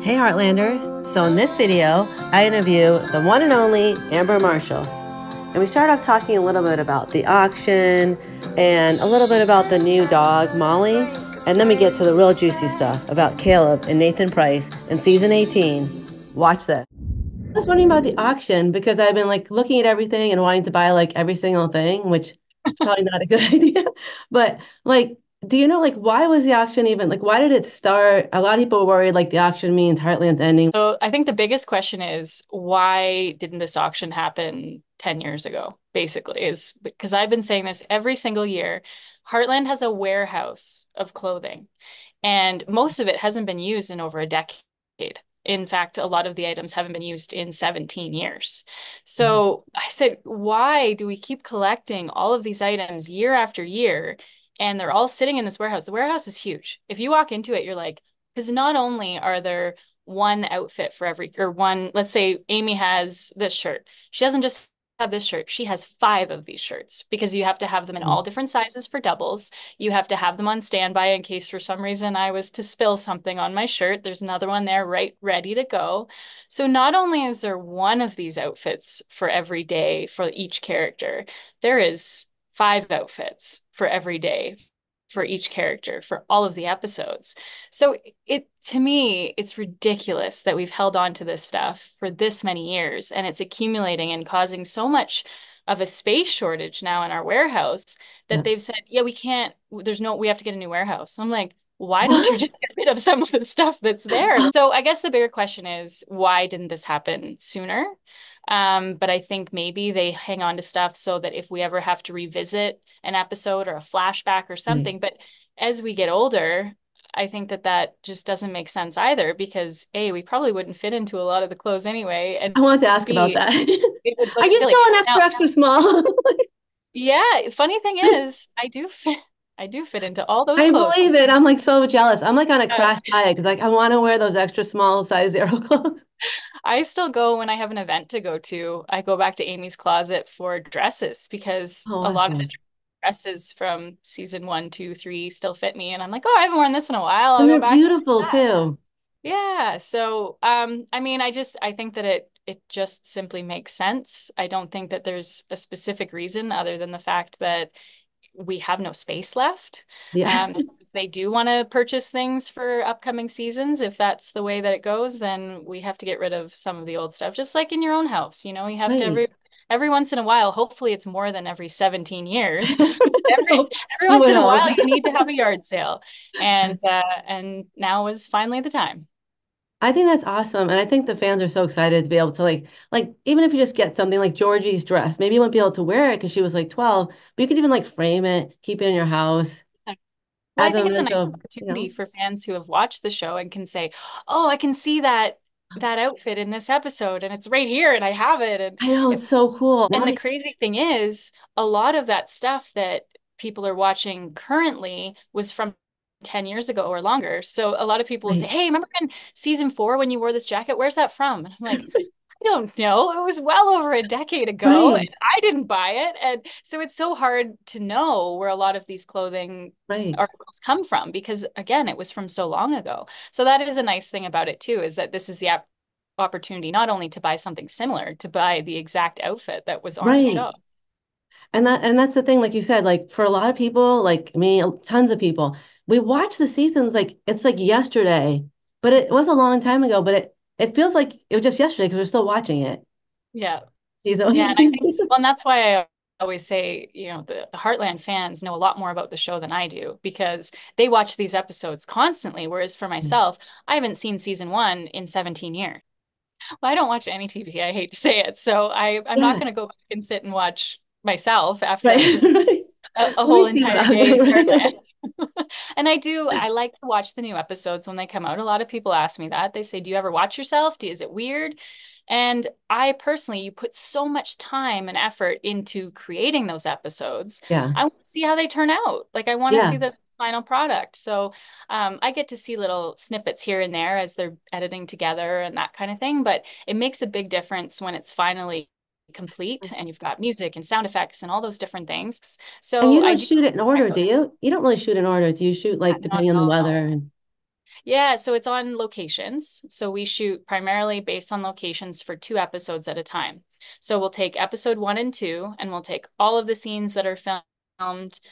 Hey Heartlander! So in this video, I interview the one and only Amber Marshall. And we start off talking a little bit about the auction and a little bit about the new dog, Molly. And then we get to the real juicy stuff about Caleb and Nathan Price in season 18. Watch this. I was wondering about the auction because I've been like looking at everything and wanting to buy like every single thing, which is probably not a good idea. But like, do you know, like, why was the auction even, like, why did it start? A lot of people worried, like, the auction means Heartland's ending. So I think the biggest question is, why didn't this auction happen 10 years ago, basically, is because I've been saying this every single year. Heartland has a warehouse of clothing, and most of it hasn't been used in over a decade. In fact, a lot of the items haven't been used in 17 years. So I said, why do we keep collecting all of these items year after year? And they're all sitting in this warehouse. The warehouse is huge. If you walk into it, you're like, because not only are there one outfit for every, or one, let's say Amy has this shirt. She doesn't just have this shirt. She has 5 of these shirts because you have to have them in all different sizes for doubles. You have to have them on standby in case for some reason I was to spill something on my shirt. There's another one there, right, ready to go. So not only is there one of these outfits for every day for each character, there is 5 outfits for every day, for each character, for all of the episodes. So it, to me, it's ridiculous that we've held on to this stuff for this many years, and it's accumulating and causing so much of a space shortage now in our warehouse that they've said, yeah, we can't, there's no, we have to get a new warehouse. I'm like, why don't you just get rid of some of the stuff that's there? So I guess the bigger question is, why didn't this happen sooner? But I think maybe they hang on to stuff so that if we ever have to revisit an episode or a flashback or something, but as we get older, I think that that just doesn't make sense either, because A, we probably wouldn't fit into a lot of the clothes anyway. And I wanted to ask about that. I just go an extra small. Yeah. Funny thing is I do fit into all those clothes. I believe it. I'm like so jealous. I'm like on a crash diet because like I want to wear those extra small size 0 clothes. I still go when I have an event to go to. I go back to Amy's closet for dresses because a lot of the dresses from season 1, 2, 3 still fit me. And I'm like, oh, I haven't worn this in a while. And they're beautiful too. Yeah. So, I mean, I think that it just simply makes sense. I don't think that there's a specific reason other than the fact that we have no space left. Yeah. So if they do want to purchase things for upcoming seasons, if that's the way that it goes, then we have to get rid of some of the old stuff, just like in your own house. You know, you have to every once in a while, hopefully it's more than every 17 years. every once in a while, you need to have a yard sale. And now was finally the time. I think that's awesome. And I think the fans are so excited to be able to like, even if you just get something like Georgie's dress, maybe you won't be able to wear it because she was like 12, but you could even like frame it, keep it in your house. Well, I think it's an opportunity for fans who have watched the show and can say, oh, I can see that outfit in this episode and it's right here and I have it. And I know, it's so cool. And the crazy thing is a lot of that stuff that people are watching currently was from 10 years ago or longer. So a lot of people will say, hey, remember in season 4 when you wore this jacket? Where's that from? And I'm like, I don't know. It was well over a decade ago and I didn't buy it. And so it's so hard to know where a lot of these clothing articles come from because, again, it was from so long ago. So that is a nice thing about it, too, is that this is the opportunity not only to buy something similar, to buy the exact outfit that was on the show. And that's the thing, like you said, like for a lot of people, like me, tons of people, we watch the seasons like it's like yesterday, but it was a long time ago, but it feels like it was just yesterday because we're still watching it. Yeah. Season. Yeah. And I think, well, and that's why I always say, you know, the Heartland fans know a lot more about the show than I do because they watch these episodes constantly. Whereas for myself, I haven't seen season 1 in 17 years. Well, I don't watch any TV. I hate to say it. So I'm not going to go back and sit and watch myself after I just a whole entire day of Heartland. And I like to watch the new episodes when they come out. A lot of people ask me that. They say, do you ever watch yourself? Is it weird? And I personally, you put so much time and effort into creating those episodes. Yeah. I want to see how they turn out. Like I want to see the final product. So I get to see little snippets here and there as they're editing together and that kind of thing. But it makes a big difference when it's finally complete and you've got music and sound effects and all those different things. So and you don't shoot it in order, do you? You don't really shoot in order. Do you shoot like depending on the weather? And Yeah, so it's on locations. So we shoot primarily based on locations for 2 episodes at a time. So we'll take episode 1 and 2, and we'll take all of the scenes that are filmed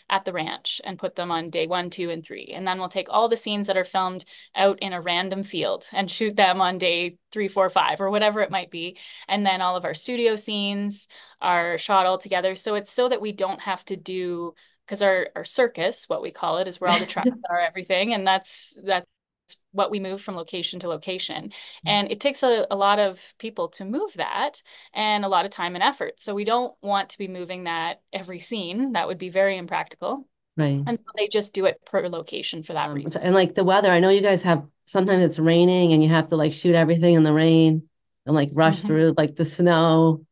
at the ranch and put them on day 1, 2, and 3. And then we'll take all the scenes that are filmed out in a random field and shoot them on day 3, 4, 5, or whatever it might be. And then all of our studio scenes are shot all together. So it's so that we don't have to do, because our circus, what we call it, is where all the trucks are, everything. And that's what we move from location to location. And it takes a lot of people to move that, and a lot of time and effort. So we don't want to be moving that every scene. That would be very impractical. Right. And so they just do it per location for that reason. And like the weather, I know you guys have, sometimes it's raining and you have to like shoot everything in the rain and like rush through like the snow.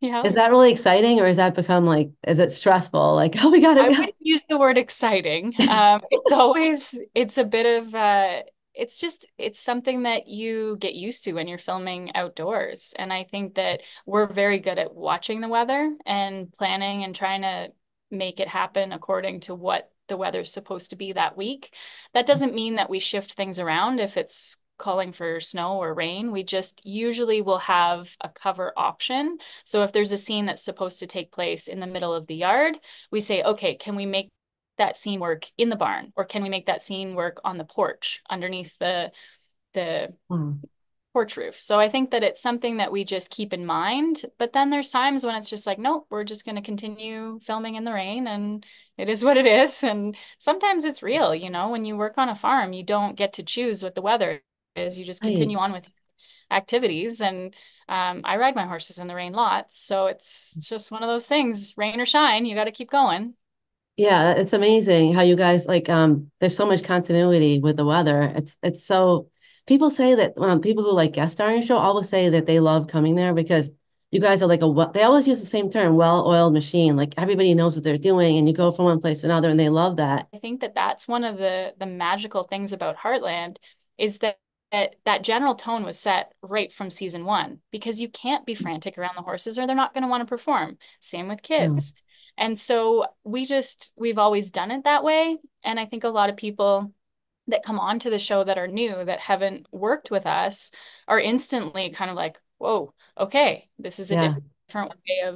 Yeah. Is that really exciting, or has that become like, is it stressful? Like, oh, we got it. I wouldn't use the word exciting. It's a bit of, it's something that you get used to when you're filming outdoors. And I think that we're very good at watching the weather and planning and trying to make it happen according to what the weather's supposed to be that week. That doesn't mean that we shift things around if it's calling for snow or rain. We just usually will have a cover option. So if there's a scene that's supposed to take place in the middle of the yard, we say, okay, can we make that scene work in the barn, or can we make that scene work on the porch underneath the porch roof? So I think that it's something that we just keep in mind, but then there's times when it's just like, nope, we're just going to continue filming in the rain, and it is what it is. And sometimes it's real, you know, when you work on a farm, you don't get to choose what the weather is. You just continue on with activities. And I ride my horses in the rain lots. So it's just one of those things, rain or shine, you got to keep going. Yeah, it's amazing how you guys like, there's so much continuity with the weather. It's so, people say that people who like guest star on your show always say that they love coming there because you guys are like they always use the same term, well-oiled machine. Like everybody knows what they're doing, and you go from one place to another, and they love that. I think that that's one of the magical things about Heartland is that general tone was set right from season 1, because you can't be frantic around the horses or they're not going to want to perform. Same with kids. Yeah. And so we've always done it that way. And I think a lot of people that come on to the show that are new, that haven't worked with us, are instantly kind of like, whoa, okay, this is a different way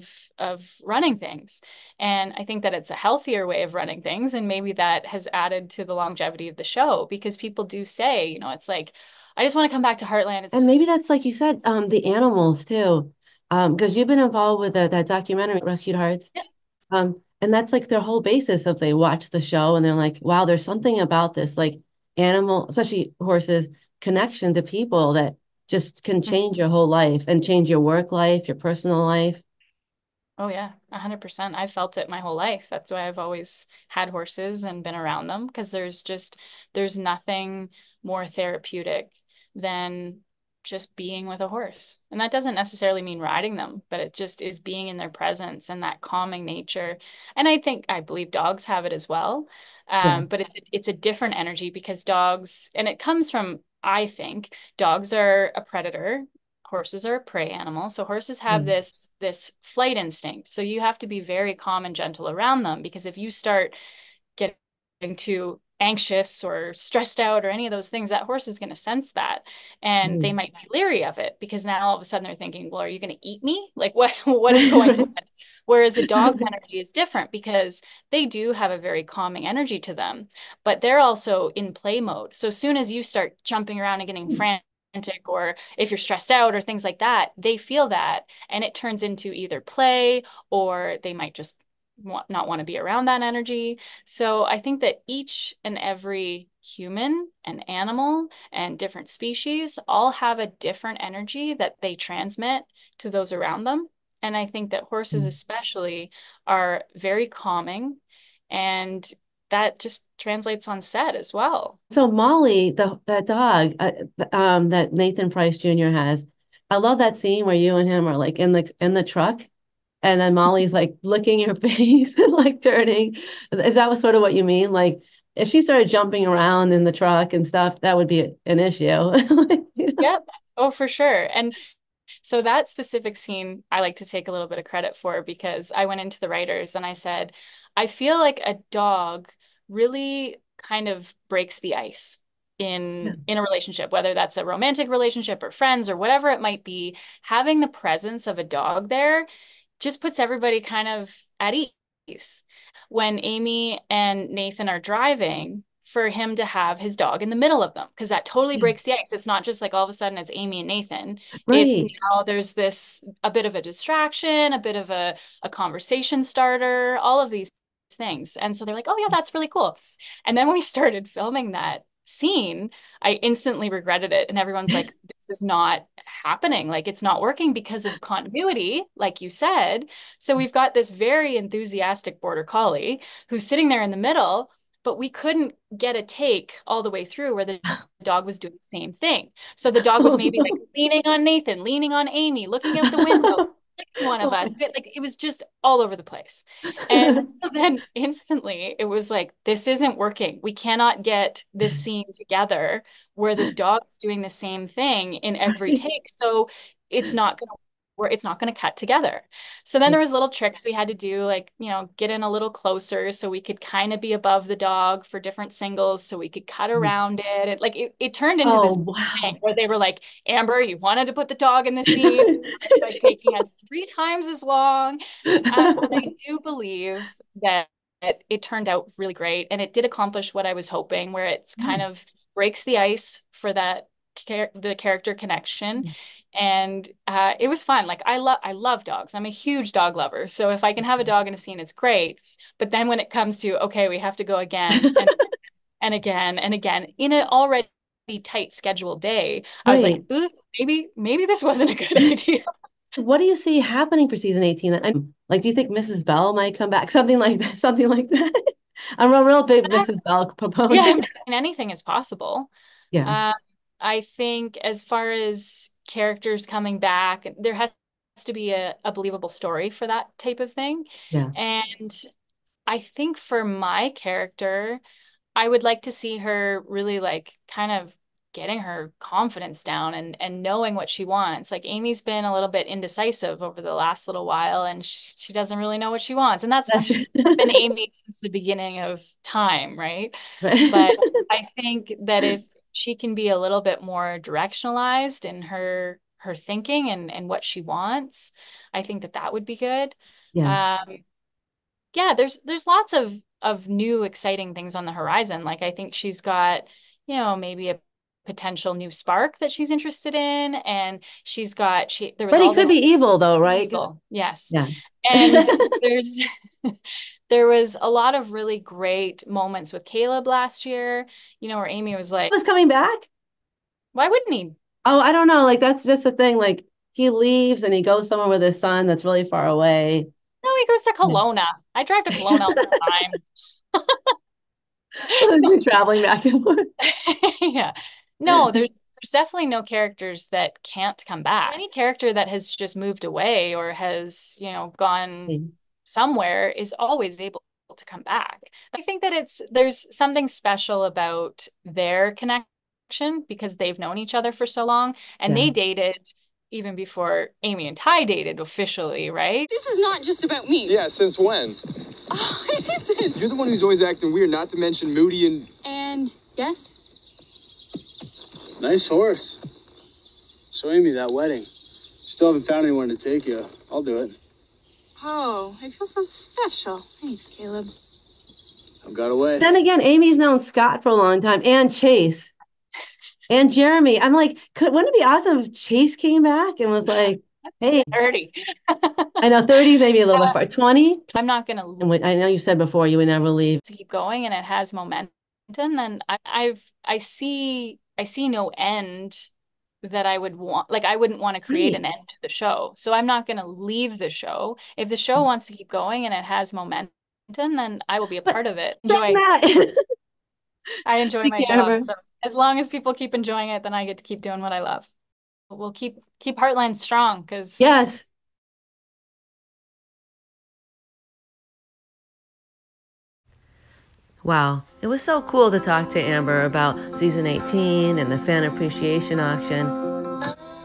of running things. And I think that it's a healthier way of running things. And maybe that has added to the longevity of the show, because people do say, you know, it's like, I just want to come back to Heartland. And maybe that's like you said, the animals too, because you've been involved with that documentary, Rescued Hearts. Yeah. And that's like their whole basis of they watch the show and they're like, wow, there's something about this like animal, especially horses, connection to people that just can change your whole life and change your work life, your personal life. Oh yeah, 100%. I felt it my whole life. That's why I've always had horses and been around them, because there's nothing more therapeutic than just being with a horse. And that doesn't necessarily mean riding them, but it just is being in their presence and that calming nature. And I believe dogs have it as well. But it's a different energy, because dogs, and it comes from, I think dogs are a predator, horses are a prey animal. So horses have this flight instinct. So you have to be very calm and gentle around them, because if you start getting too anxious or stressed out or any of those things, that horse is going to sense that, and they might be leery of it, because now all of a sudden they're thinking, well, are you going to eat me? Like what is going on? Whereas a dog's energy is different, because they do have a very calming energy to them, but they're also in play mode. So as soon as you start jumping around and getting frantic, or if you're stressed out or things like that, they feel that, and it turns into either play, or they might just not want to be around that energy. So I think that each and every human and animal and different species all have a different energy that they transmit to those around them. And I think that horses especially are very calming, and that just translates on set as well. So Molly, that dog that Nathan Price Jr. has, I love that scene where you and him are like in the truck, and then Molly's like licking your face and like turning. Is that sort of what you mean? Like if she started jumping around in the truck and stuff, that would be an issue. Like, you know? Yep. Oh, for sure. And so that specific scene, I like to take a little bit of credit for, because I went into the writers and I said, I feel like a dog really kind of breaks the ice. in a relationship, whether that's a romantic relationship or friends or whatever it might be, having the presence of a dog there just puts everybody kind of at ease. When Amy and Nathan are driving, for him to have his dog in the middle of them, because that totally breaks the ice. It's not just like all of a sudden it's Amy and Nathan. Right. It's now there's this, a bit of a distraction, a bit of a conversation starter, all of these things. And so they're like, oh yeah, that's really cool. And then when we started filming that scene, I instantly regretted it. And everyone's like, this is not happening. Like, it's not working because of continuity, like you said. So we've got this very enthusiastic border collie who's sitting there in the middle, but we couldn't get a take all the way through where the dog was doing the same thing. So the dog was maybe like leaning on Nathan, leaning on Amy, looking out the window, like one of us. Like, it was just all over the place. And so then instantly it was like, this isn't working. We cannot get this scene together where this dog is doing the same thing in every take. So it's not going to where it's not going to cut together. So then there was little tricks we had to do, like, you know, get in a little closer so we could kind of be above the dog for different singles so we could cut around it. And like, it turned into this thing where they were like, Amber, you wanted to put the dog in the scene. It's like taking us 3 times as long. I do believe that it turned out really great, and it did accomplish what I was hoping, where it's kind of breaks the ice for that the character connection. And it was fun. Like, I love dogs. I'm a huge dog lover. So if I can have a dog in a scene, it's great. But then when it comes to, okay, we have to go again and, and again and again in an already tight scheduled day, I was like, ooh, maybe this wasn't a good idea. What do you see happening for season 18? And like, do you think Mrs. Bell might come back? Something like that. I'm a real big Mrs. Bell proponent. Yeah, I mean, anything is possible. Yeah. I think as far as characters coming back, there has to be a believable story for that type of thing. Yeah. And I think for my character, I would like to see her really like kind of getting her confidence down and knowing what she wants. Like, Amy's been a little bit indecisive over the last little while, and she doesn't really know what she wants. And that's been Amy since the beginning of time, right? But I think that if she can be a little bit more directionalized in her thinking and what she wants, I think that would be good. Yeah. There's lots of new exciting things on the horizon. Like, I think she's got, you know, maybe a potential new spark that she's interested in, and she's got but it could be evil though, right? Evil, yes. Yeah. And there was a lot of really great moments with Caleb last year, you know, where Amy was like, he was coming back? Why wouldn't he? Oh, I don't know. Like, that's just the thing. Like, he leaves and he goes somewhere with his son that's really far away. No, he goes to Kelowna. Yeah. I drive to Kelowna all the time. You're traveling back and forth. Yeah. No, there's definitely no characters that can't come back. Any character that has just moved away or has, you know, gone somewhere is always able to come back. I think that there's something special about their connection because they've known each other for so long, and they dated even before Amy and Ty dated officially, right? This is not just about me. Yeah, since when? Oh, it isn't. You're the one who's always acting weird, not to mention moody and yes? Nice horse. So Amy, that wedding. Still haven't found anyone to take you. I'll do it. Oh, I feel so special. Thanks, Caleb. I've got away. Then again, Amy's known Scott for a long time, and Chase, and Jeremy. I'm like, wouldn't it be awesome if Chase came back and was like, hey. 30. I know, 30 maybe a little bit far. 20? I'm not going to. I know you said before you would never leave. To keep going, and it has momentum. And I see no end that I would want. Like, I wouldn't want to create an end to the show. So I'm not going to leave the show. If the show wants to keep going and it has momentum, then I will be a part of it. I enjoy my job. So as long as people keep enjoying it, then I get to keep doing what I love. We'll keep Heartland strong, because yes. Wow, it was so cool to talk to Amber about season 18 and the fan appreciation auction.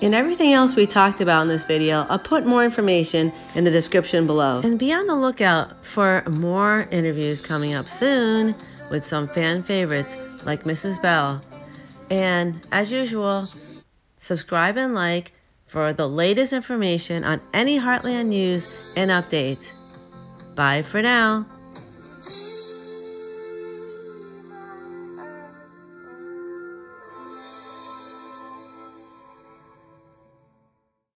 And everything else we talked about in this video, I'll put more information in the description below. And be on the lookout for more interviews coming up soon with some fan favorites like Mrs. Bell. And as usual, subscribe and like for the latest information on any Heartland news and updates. Bye for now.